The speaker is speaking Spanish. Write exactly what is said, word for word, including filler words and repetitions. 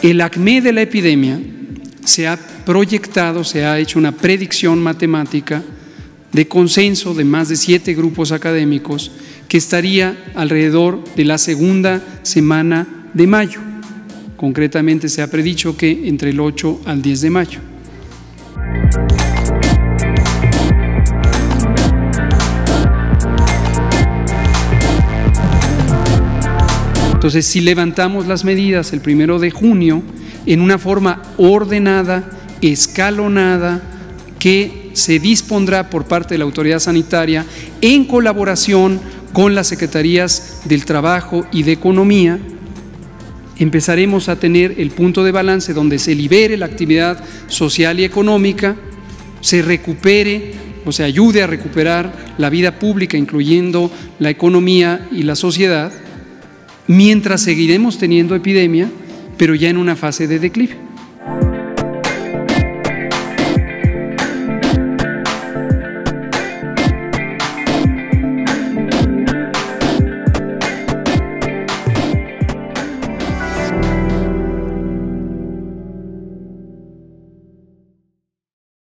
El acme de la epidemia se ha proyectado, se ha hecho una predicción matemática de consenso de más de siete grupos académicos que estaría alrededor de la segunda semana de mayo. Concretamente se ha predicho que entre el ocho al diez de mayo. Entonces, si levantamos las medidas el primero de junio en una forma ordenada, escalonada, que se dispondrá por parte de la autoridad sanitaria en colaboración con las Secretarías del Trabajo y de Economía, empezaremos a tener el punto de balance donde se libere la actividad social y económica, se recupere o se ayude a recuperar la vida pública, incluyendo la economía y la sociedad, mientras seguiremos teniendo epidemia, pero ya en una fase de declive.